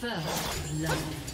First love.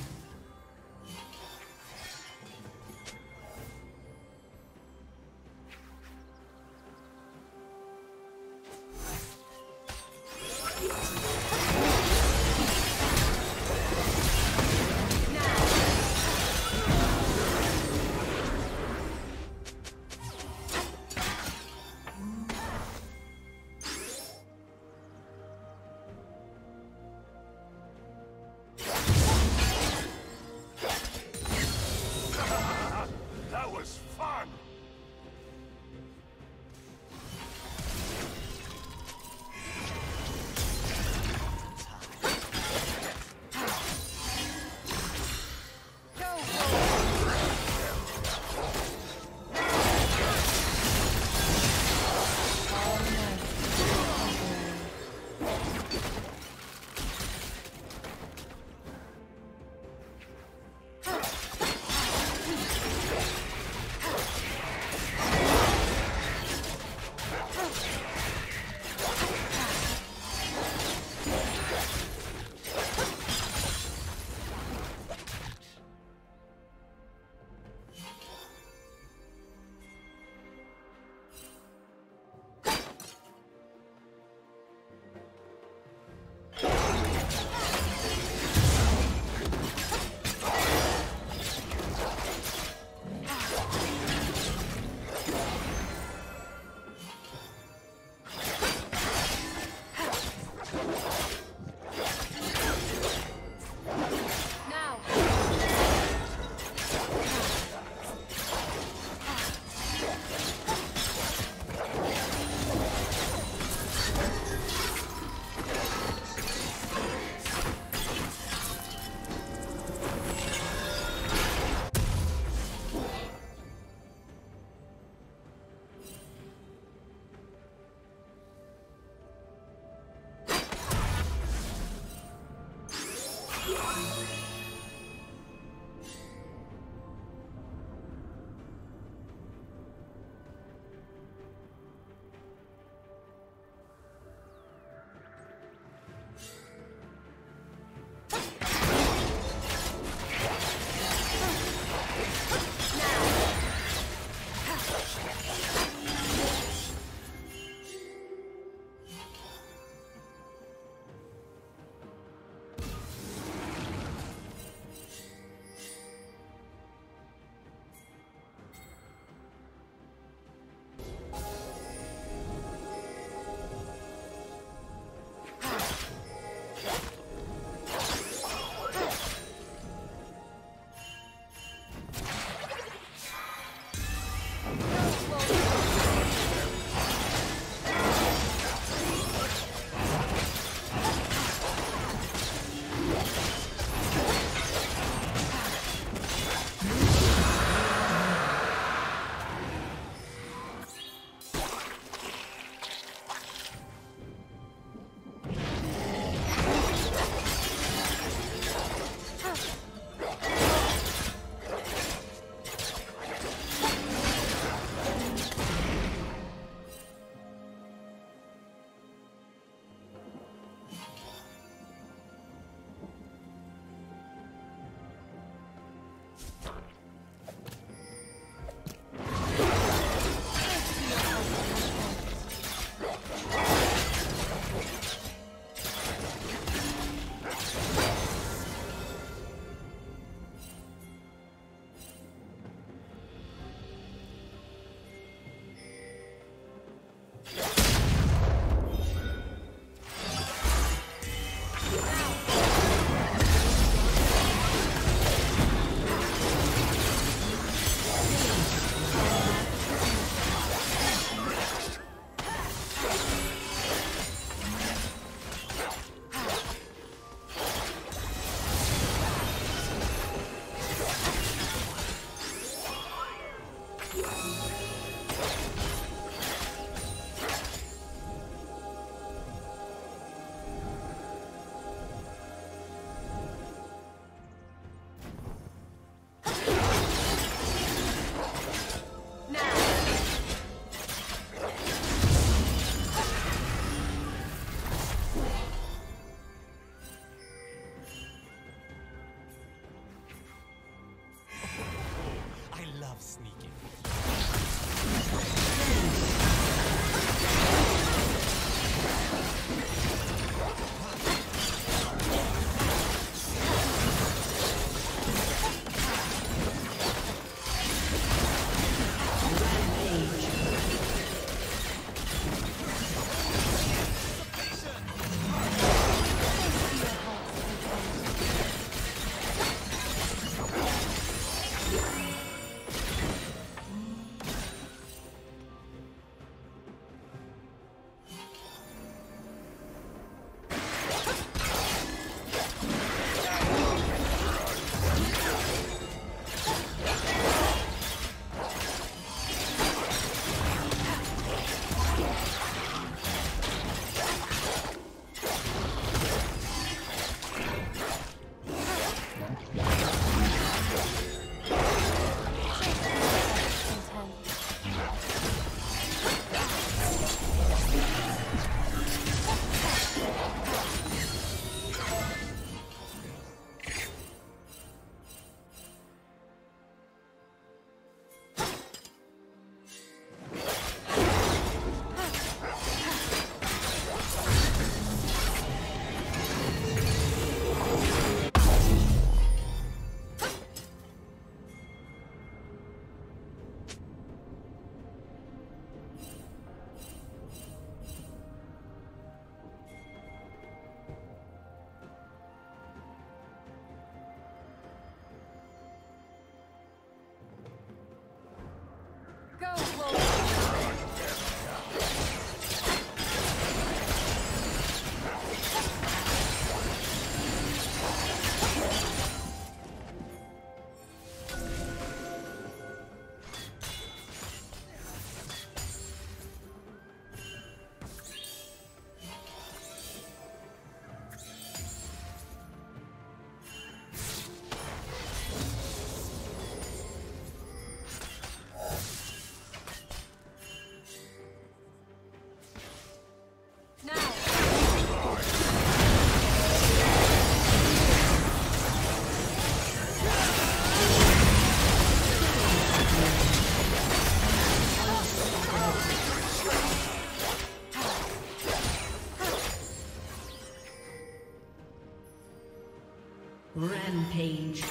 Rampage.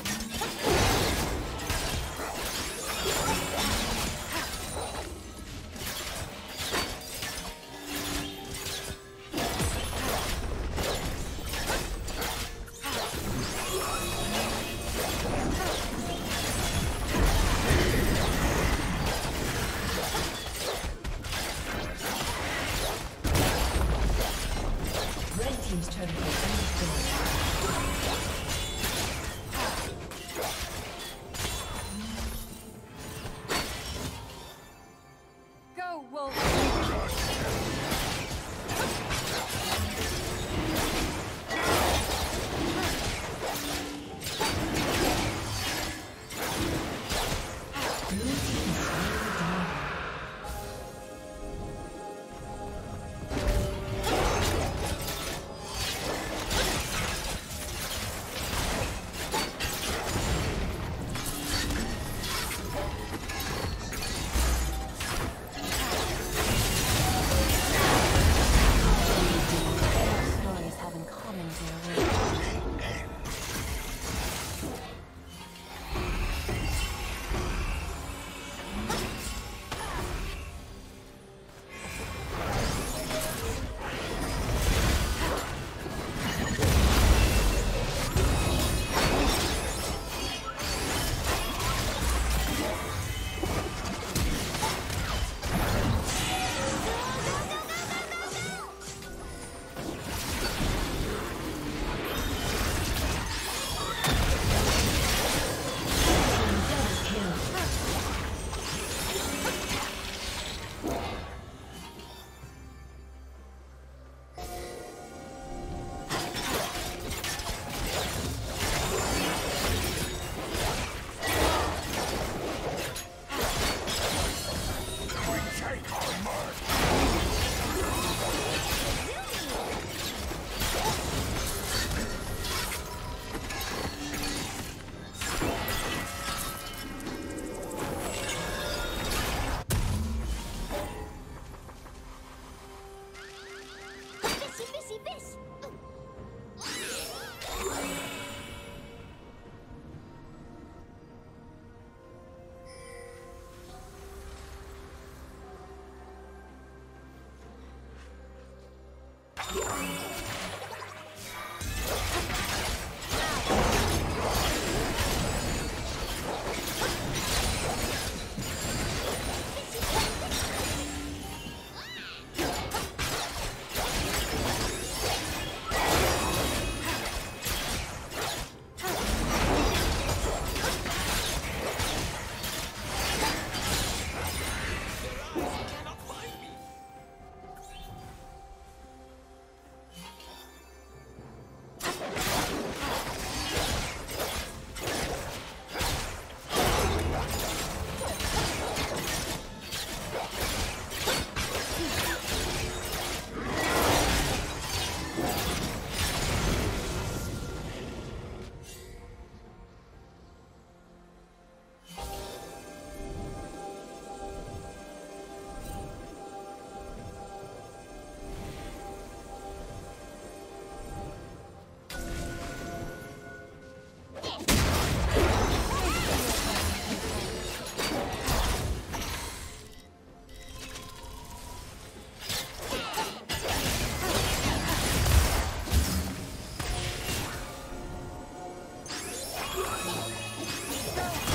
Let's go!